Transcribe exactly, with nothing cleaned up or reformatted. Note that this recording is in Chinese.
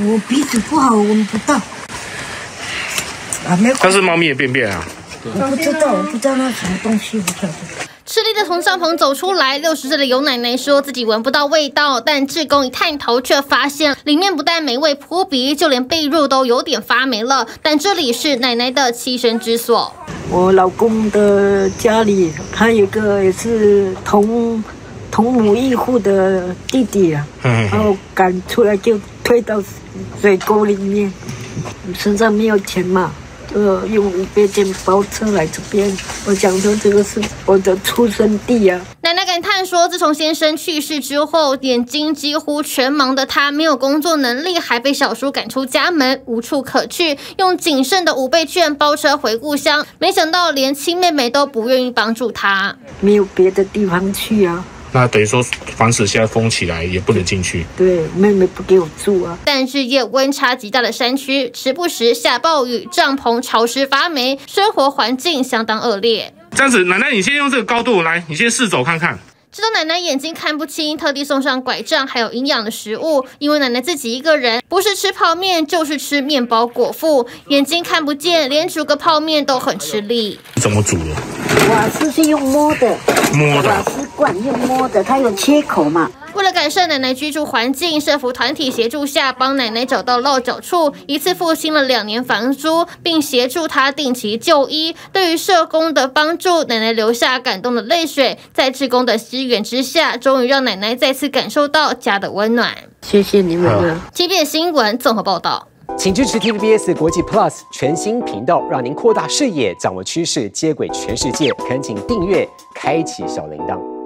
我鼻子不好，闻不到。啊，没有。它是猫咪的便便啊。我不知道，我不知道那什么东西，不晓得。 吃力的从帐篷走出来，六十岁的尤奶奶说自己闻不到味道，但志工一探头却发现里面不但霉味扑鼻，就连被褥都有点发霉了。但这里是奶奶的栖身之所。我老公的家里，他有个也是同同母异父的弟弟啊，然后赶出来就推到水沟里面，身上没有钱嘛。 呃，用五百件包车来这边，我想说这个是我的出生地啊。奶奶感叹说，自从先生去世之后，眼睛几乎全盲的她没有工作能力，还被小叔赶出家门，无处可去，用仅剩的五倍券包车回故乡。没想到连亲妹妹都不愿意帮助她，没有别的地方去啊。 那等于说，房子现在封起来，也不能进去。对，妹妹不给我住啊。但日夜温差极大的山区，时不时下暴雨，帐篷潮湿发霉，生活环境相当恶劣。这样子，奶奶，你先用这个高度来，你先试走看看。 知道奶奶眼睛看不清，特地送上拐杖，还有营养的食物。因为奶奶自己一个人，不是吃泡面就是吃面包果腹，眼睛看不见，连煮个泡面都很吃力。怎么煮的？瓦斯是用摸的，摸的瓦斯罐用摸的，它有切口嘛。为了改善奶奶居住环境，社福团体协助下，帮奶奶找到落脚处，一次付清了两年房租，并协助她定期就医。对于社工的帮助，奶奶流下感动的泪水，在志工的协 支援之下，终于让奶奶再次感受到家的温暖。谢谢你们啊 ！T V B S 新闻综合报道，请支持 T V B S 国际 Plus 全新频道，让您扩大视野，掌握趋势，接轨全世界。恳请订阅，开启小铃铛。